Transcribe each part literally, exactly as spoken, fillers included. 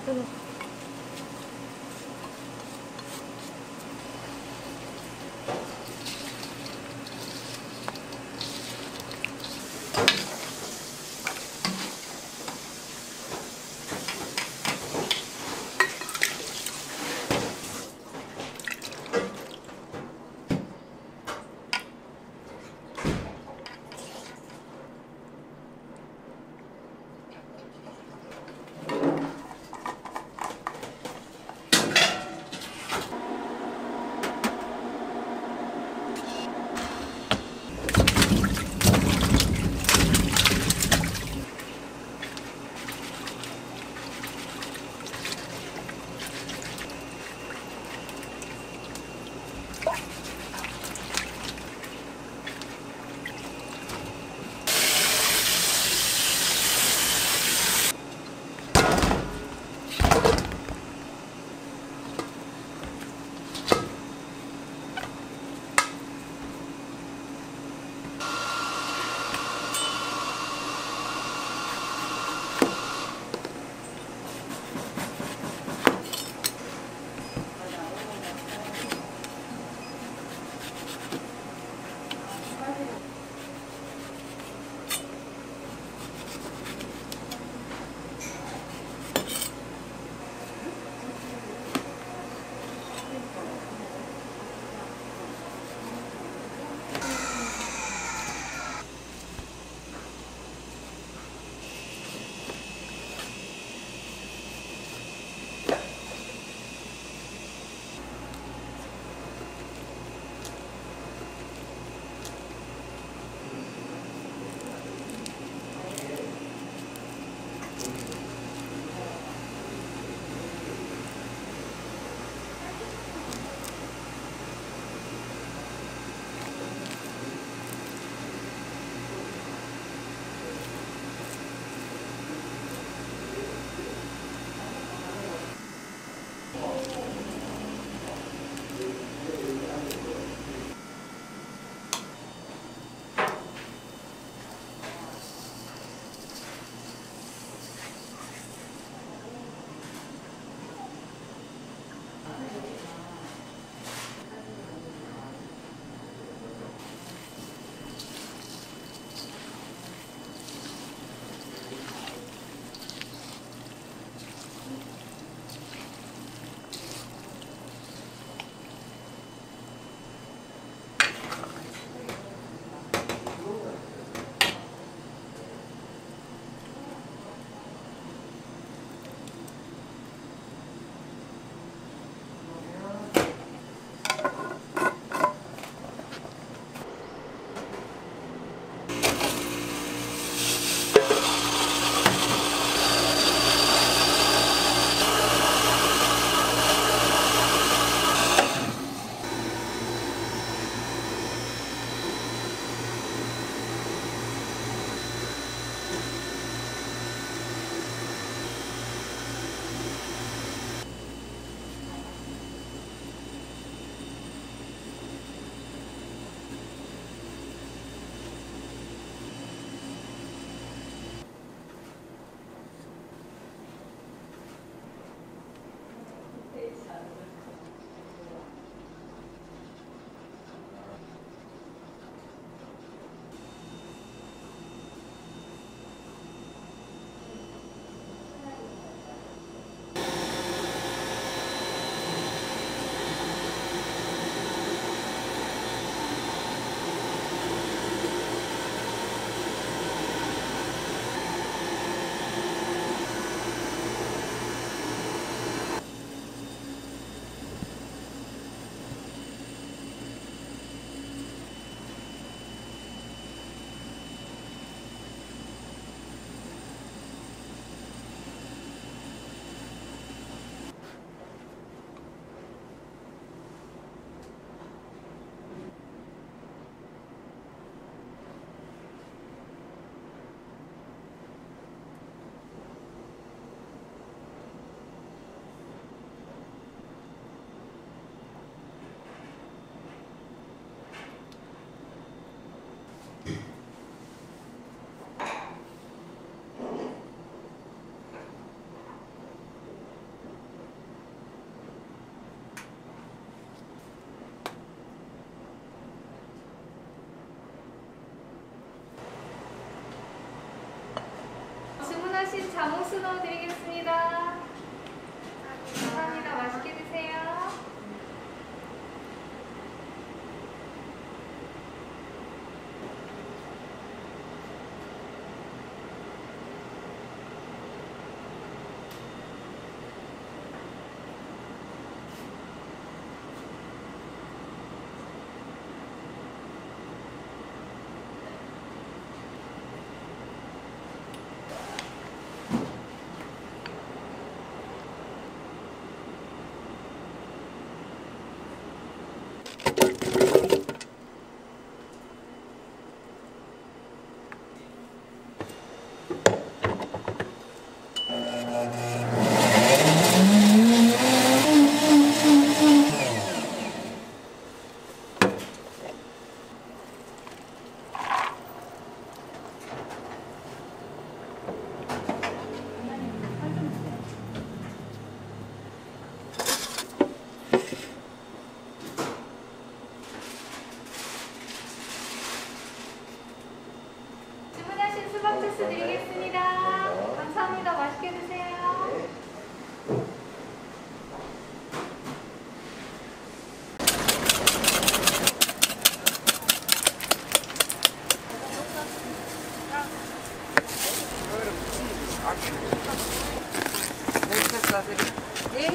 놔두는 소스 넣어드리겠습니다. 감사합니다. 맛있게 드세요. 드리겠습니다. 감사합니다. 맛있게 드세요. 네.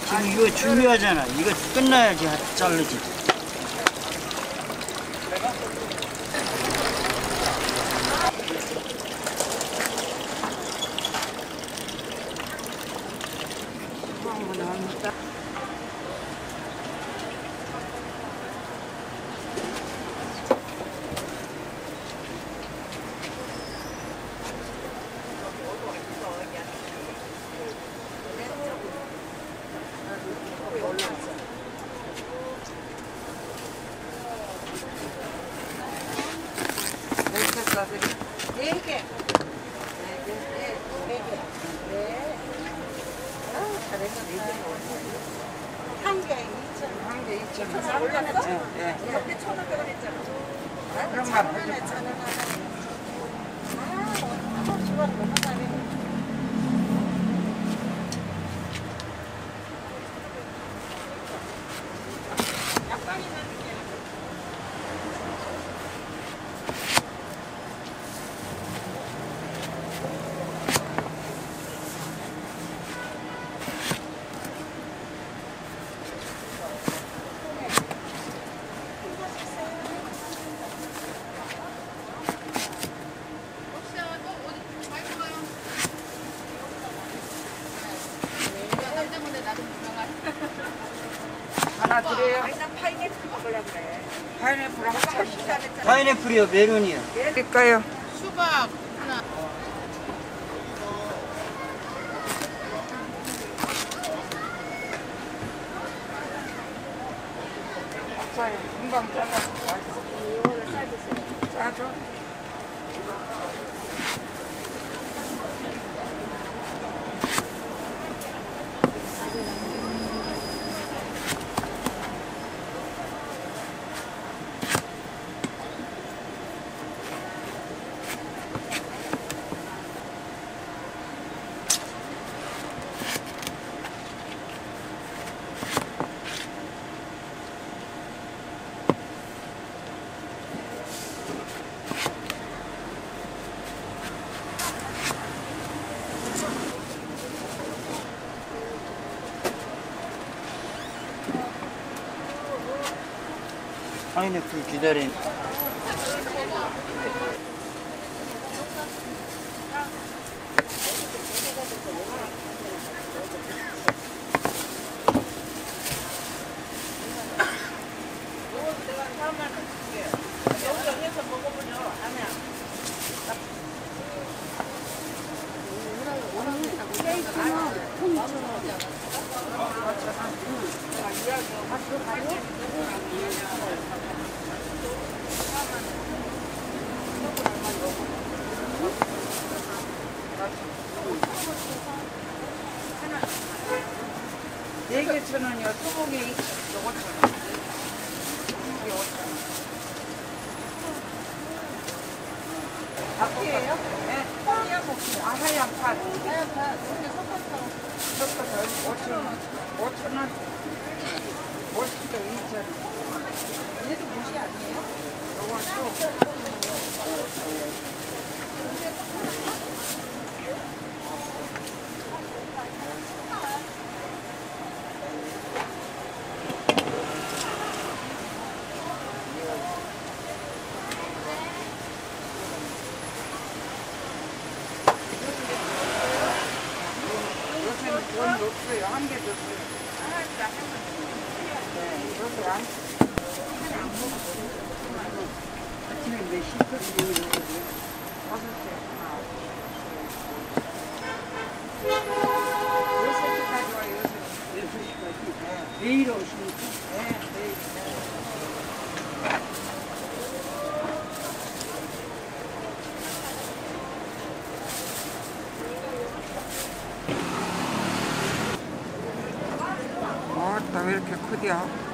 지금 이거 중요하잖아. 이거 끝나야지 자르지. 어디에요? 일단 파인애플 먹으려고 그래. 파인애플 한참 시사했잖아. 파인애플이요, 메론이요. 그럴까요? 수박 하나. 자, 금방 잘라서 맛있어. 이거를 싸주세요. 싸줘. 파인애플 기다린. 네 개 천 원이요. 소고기 오천 원. 소고기 오천 원. 밥이에요? 네. 하얀 볶음. 아, 하얀 팥. 하얀 팥. 이렇게 섞어서. 섞어서. 오천 원. 오천 원. 오십 도 이천 원. 얘도 무시 아니에요? 요건 또. 내일 오십니까? 네, 내일. 아따, 왜 이렇게 크디야?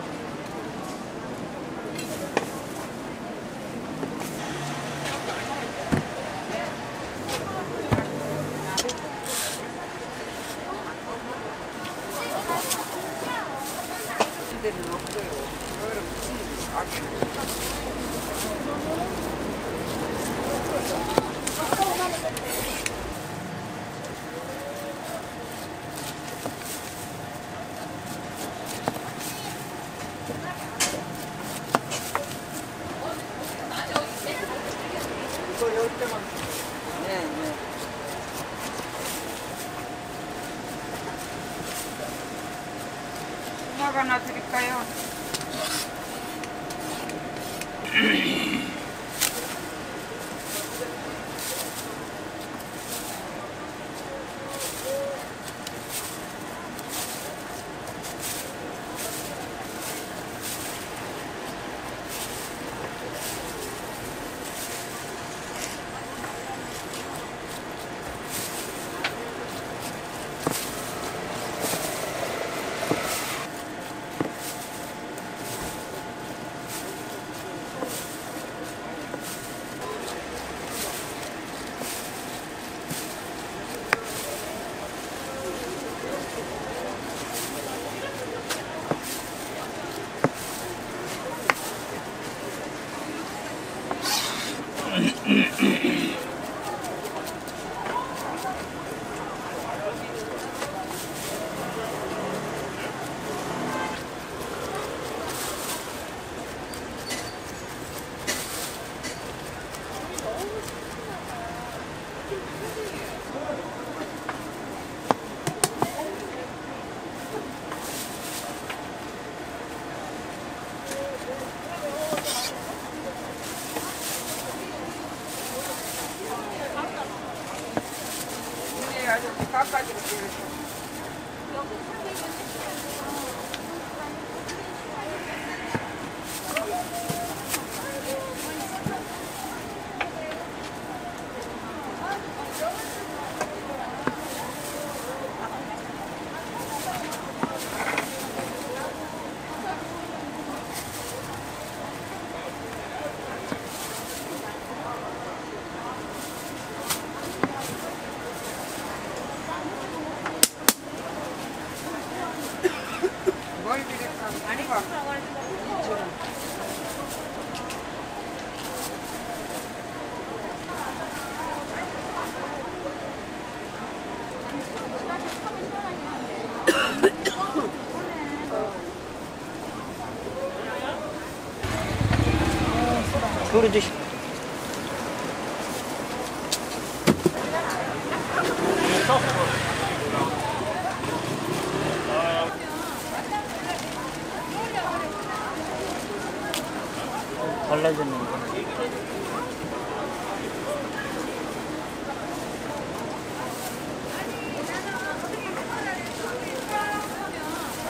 하나 드릴까요? 그러지. 달라졌는데.